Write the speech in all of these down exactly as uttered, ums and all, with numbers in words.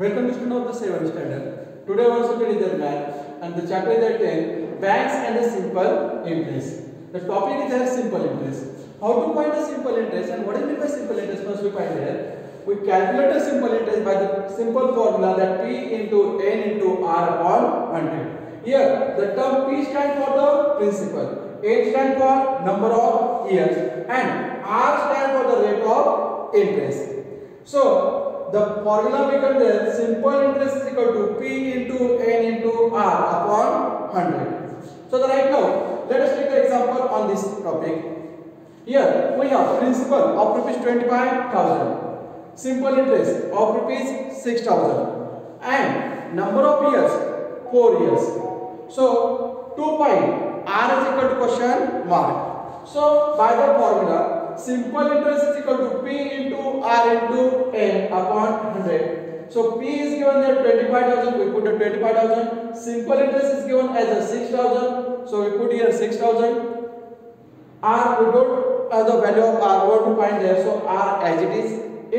Welcome to student of the seventh standard. Today our subject is math and the chapter is ten banks and a simple interest. The topic is a simple interest. How to find a simple interest and what is meant by simple interest? First we find here. We calculate a simple interest by the simple formula that P into N into R upon one hundred. Here the term P stands for the principal, N stands for number of years, and R stands for the rate of interest. So the formula becomes the simple interest is equal to P into N into R upon one hundred. So right now, let us take an example on this topic. Here we have principal of rupees twenty-five thousand, simple interest of rupees six thousand, and number of years four years. So two point R is equal to question mark. So by the formula, simple interest is equal to P into R into N upon one hundred. So P is given there twenty-five thousand, we put a twenty-five thousand. Simple interest is given as a six thousand, so we put here six thousand. R we don't as the value of R what to find there, so R as it is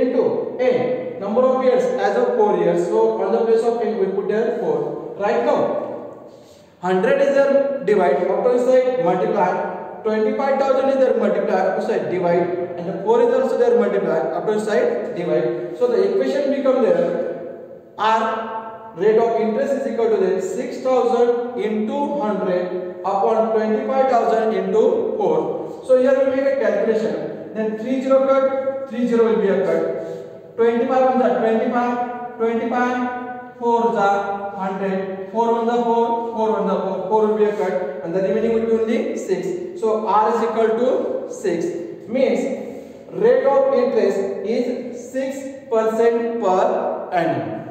into N number of years as of four years. So on the place of N we put there four. Right now one hundred is there divide, what do you say multiply. twenty-five thousand is their multiplier, up to side divide, and the four is also their multiplier, up to side divide. So the equation becomes there R rate of interest is equal to the six thousand into one hundred upon twenty-five thousand into four. So here we make a calculation. Then three zero cut, three zero will be a cut. twenty-five is twenty-five, twenty-five, four is one hundred, four on the four, four on the four, four will be a cut, and the remaining will be only six. So R is equal to six, means rate of interest is six percent per annum.